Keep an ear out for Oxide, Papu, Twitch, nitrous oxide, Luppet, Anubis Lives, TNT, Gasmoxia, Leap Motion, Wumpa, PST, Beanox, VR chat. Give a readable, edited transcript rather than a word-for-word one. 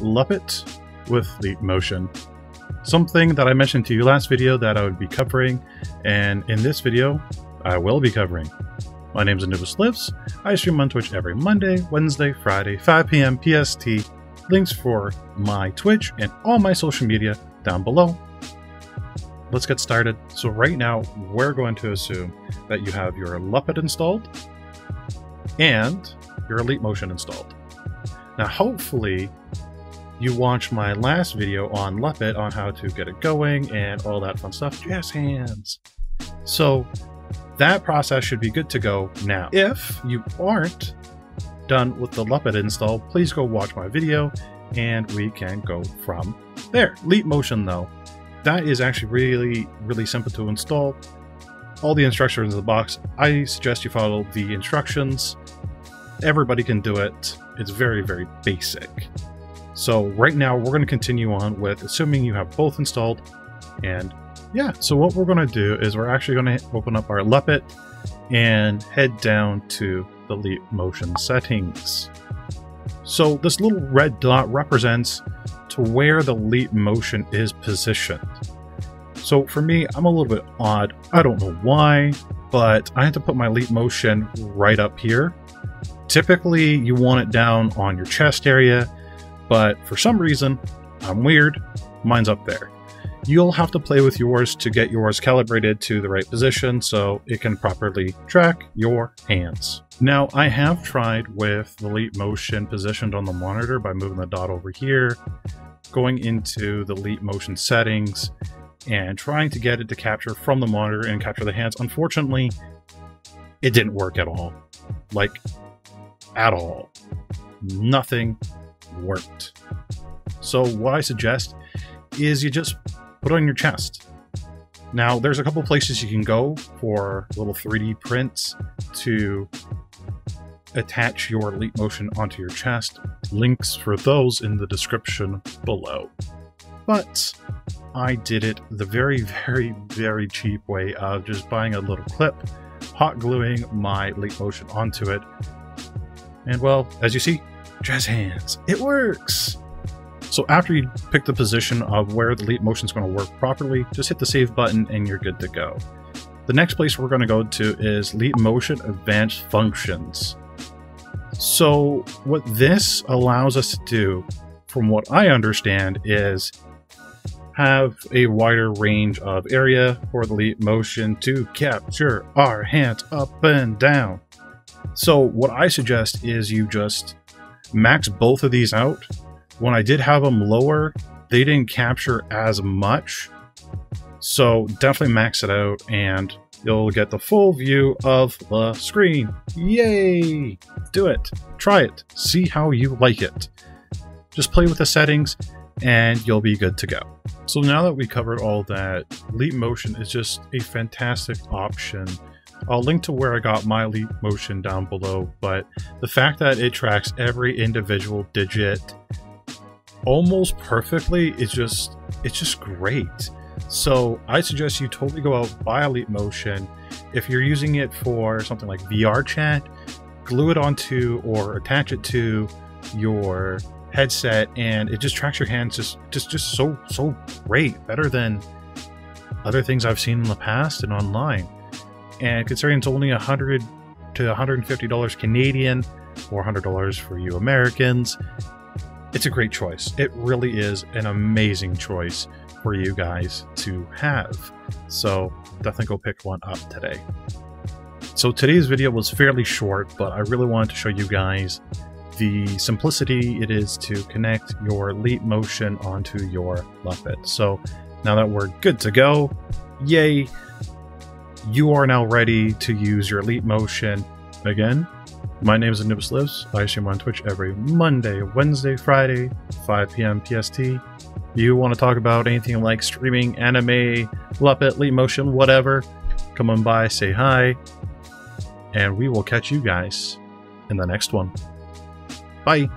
Luppet with Leap Motion. Something that I mentioned to you last video that I would be covering, and in this video, I will be covering. My name is Anubis Lives. I stream on Twitch every Monday, Wednesday, Friday, 5 PM PST. Links for my Twitch and all my social media down below. Let's get started. So right now, we're going to assume that you have your Luppet installed and your Leap Motion installed. Now, hopefully you watched my last video on Luppet on how to get it going and all that fun stuff. Jazz hands. So that process should be good to go now. If you aren't done with the Luppet install, please go watch my video and we can go from there. Leap Motion though, that is actually really simple to install. All the instructions in the box. I suggest you follow the instructions. Everybody can do it. It's very basic. So right now we're going to continue on with assuming you have both installed. And yeah, so what we're going to do is we're actually going to open up our Luppet and head down to the Leap Motion settings. So this little red dot represents to where the Leap Motion is positioned. So for me, I'm a little bit odd. I don't know why, but I had to put my Leap Motion right up here. Typically you want it down on your chest area, but for some reason, I'm weird, mine's up there. You'll have to play with yours to get yours calibrated to the right position so it can properly track your hands. Now, I have tried with the Leap Motion positioned on the monitor by moving the dot over here, going into the Leap Motion settings, and trying to get it to capture from the monitor and capture the hands. Unfortunately, it didn't work at all. Like, at all. Nothing worked. So what I suggest is you just put it on your chest. Now, there's a couple places you can go for little 3D prints to attach your Leap Motion onto your chest. Links for those in the description below. But I did it the very cheap way of just buying a little clip, hot gluing my Leap Motion onto it. And well, as you see, jazz hands, it works. So after you pick the position of where the Leap Motion is going to work properly, just hit the save button and you're good to go. The next place we're going to go to is Leap Motion Advanced Functions. So what this allows us to do, from what I understand, is have a wider range of area for the Leap Motion to capture our hands up and down. So what I suggest is you just max both of these out. When I did have them lower, they didn't capture as much. So definitely max it out and you'll get the full view of the screen. Yay! Do it. Try it. See how you like it. Just play with the settings and you'll be good to go. So now that we covered all that, Leap Motion is just a fantastic option. I'll link to where I got my Leap Motion down below, but the fact that it tracks every individual digit almost perfectly is just, it's just great. So I suggest you totally go out, buy a Leap Motion. If you're using it for something like VR chat, glue it onto or attach it to your headset and it just tracks your hands just so great, better than other things I've seen in the past and online. And considering it's only $100 to $150 Canadian or $100 for you Americans, it's a great choice. It really is an amazing choice for you guys to have. So definitely go pick one up today. So today's video was fairly short, but I really wanted to show you guys the simplicity it is to connect your Leap Motion onto your Luppet. So now that we're good to go, yay, you are now ready to use your Leap Motion again. My name is Anubis Lives. I stream on Twitch every Monday, Wednesday, Friday, 5 PM PST. You want to talk about anything like streaming, anime, Luppet, Leap Motion, whatever, come on by, say hi, and we will catch you guys in the next one. Bye.